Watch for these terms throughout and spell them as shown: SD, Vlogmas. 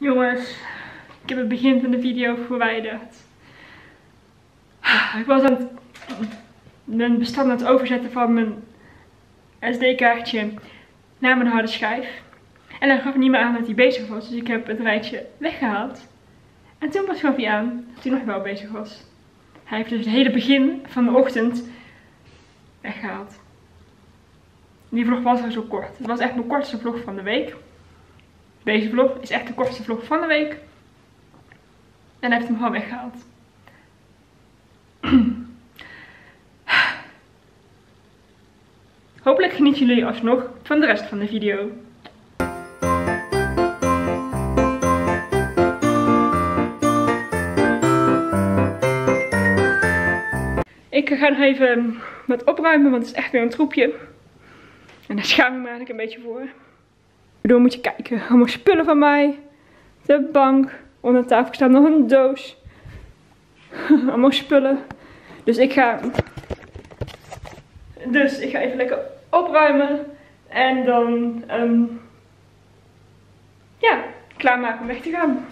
Jongens, ik heb het begin van de video verwijderd. Ik was aan het mijn bestand aan het overzetten van mijn SD-kaartje naar mijn harde schijf. En dan gaf niemand aan dat hij bezig was, dus ik heb het rijtje weggehaald. En toen pas gaf hij aan dat hij nog wel bezig was. Hij heeft dus het hele begin van de ochtend weggehaald. Die vlog was al zo kort. Het was echt mijn kortste vlog van de week. Deze vlog is echt de kortste vlog van de week. En hij heeft hem gewoon weggehaald. Hopelijk genieten jullie alsnog van de rest van de video. Ik ga nog even wat opruimen, want het is echt weer een troepje. En daar schaam ik me eigenlijk een beetje voor. Daardoor moet je kijken. Allemaal spullen van mij. De bank. Onder de tafel staat nog een doos. Allemaal spullen. Dus ik ga even lekker opruimen. En dan ja, klaarmaken om weg te gaan.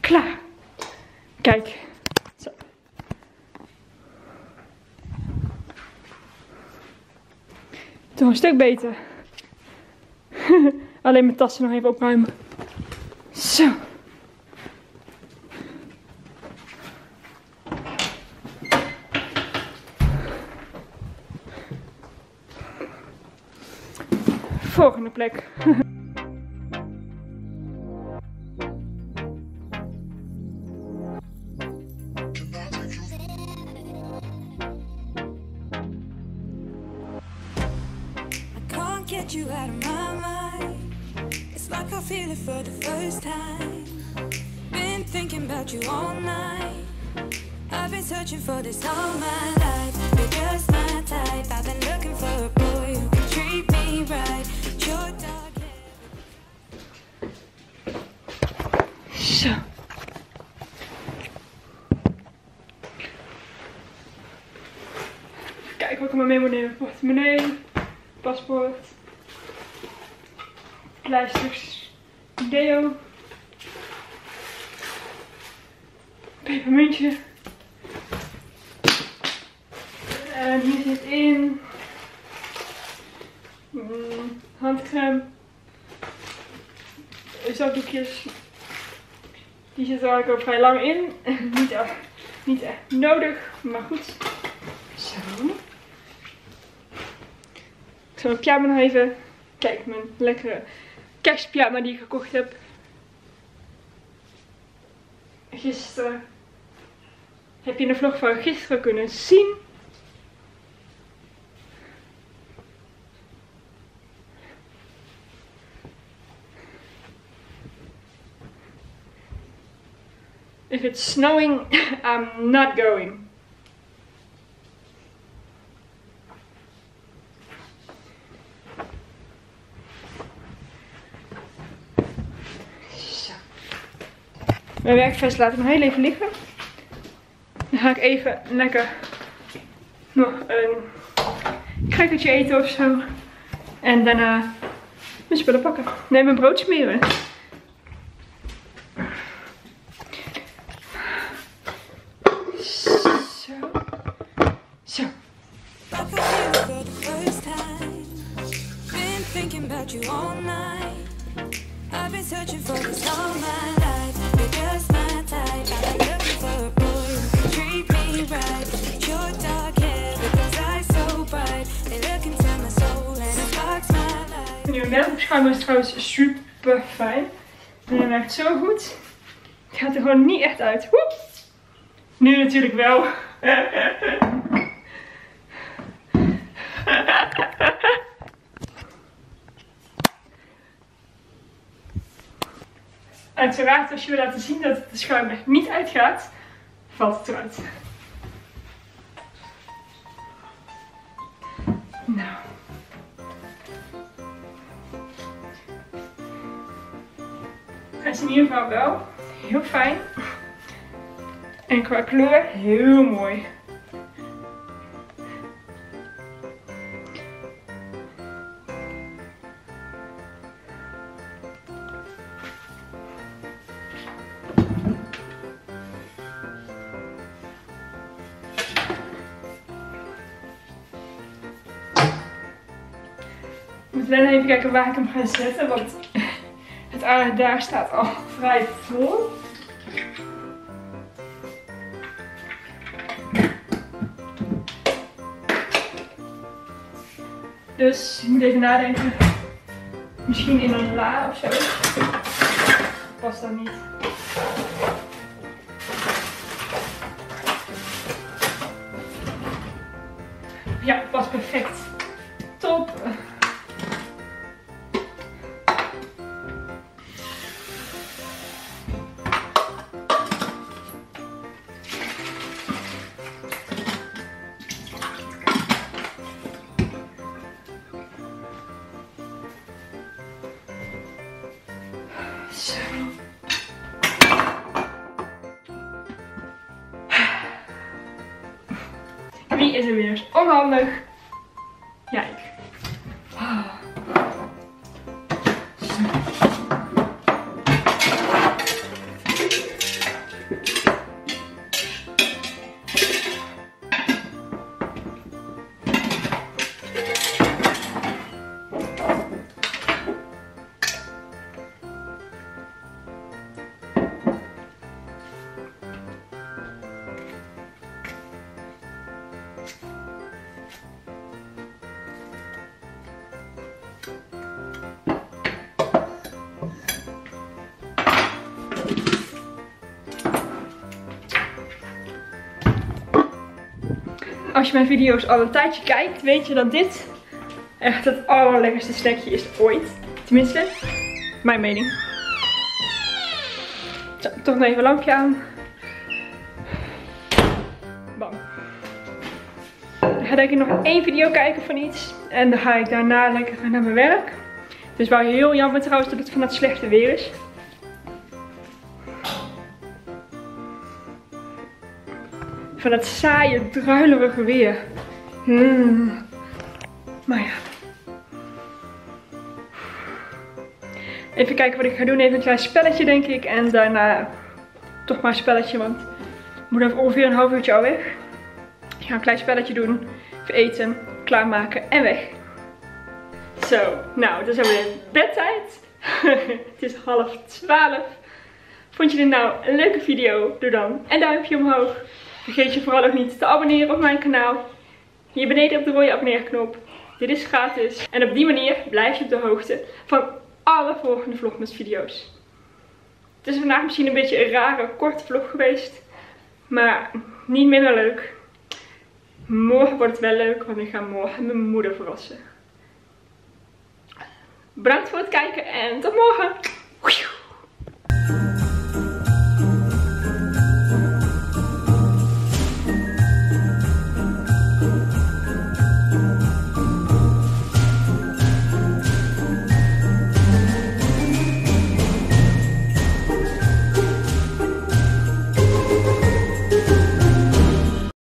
Klaar. Kijk. Zo. Toch een stuk beter. Alleen mijn tassen nog even opruimen. Zo. Volgende plek. Get you out of my mind. It's like I feel it for the first time. Been thinking about you all night. I've been searching for this all my life. You're just my type. I've been looking for a boy who can treat me right. Your dog. Zo. Kijk wat ik me mee moet nemen. Portemonnee, paspoort. Klein stukjes deo, pepermuntje en hier zit in handcrème, zakdoekjes, die zitten er eigenlijk al vrij lang in, niet echt nodig, maar goed, zo. Ik zal mijn pyjama nog even, kijk mijn lekkere kerstpyjama die ik gekocht heb gisteren. Heb je in de vlog van gisteren kunnen zien. If it's snowing, I'm not going. Mijn werkvest laat ik nog heel even liggen. Dan ga ik even lekker nog een crackertje eten of zo. En daarna mijn spullen pakken. Nee, mijn brood smeren. Zo. Zo. Your dark hair with those eyes so bright, they look into my soul and nieuwe merkopschuim is trouwens super fijn. En hij werkt zo goed. Het gaat er gewoon niet echt uit. Woep. Nu natuurlijk wel. Uiteraard, als je wil laten zien dat de schuim er niet uitgaat, valt het eruit. Nou. Hij is in ieder geval wel heel fijn. En qua kleur heel mooi. Ik moet alleen even kijken waar ik hem ga zetten, want het aardig daar staat al vrij vol. Dus ik moet even nadenken, misschien in een la of zo. Past dat niet. Ja, past perfect. Top! Zo. Wie is er weer? Onhandig. Ja, ik. Zo. Als je mijn video's al een tijdje kijkt, weet je dat dit echt het allerlekkerste snackje is ooit. Tenminste, mijn mening. Zo, toch nog even een lampje aan. Bam. Dan ga ik nog één video kijken van iets. En dan ga ik daarna lekker gaan naar mijn werk. Dus wel heel jammer trouwens dat het van dat slechte weer is. Van dat saaie, druilerige weer. Maar ja. Even kijken wat ik ga doen. Even een klein spelletje, denk ik. En daarna toch maar een spelletje, want ik moet even ongeveer een half uurtje al weg. Ik ga een klein spelletje doen. Even eten, klaarmaken en weg. Zo, nou, dan zijn we in bedtijd. Het is 11:30. Vond je dit nou een leuke video? Doe dan een duimpje omhoog. Vergeet je vooral ook niet te abonneren op mijn kanaal. Hier beneden op de rode abonneerknop. Dit is gratis. En op die manier blijf je op de hoogte van alle volgende Vlogmas video's. Het is vandaag misschien een beetje een rare korte vlog geweest. Maar niet minder leuk. Morgen wordt het wel leuk, want ik ga morgen mijn moeder verrassen. Bedankt voor het kijken en tot morgen.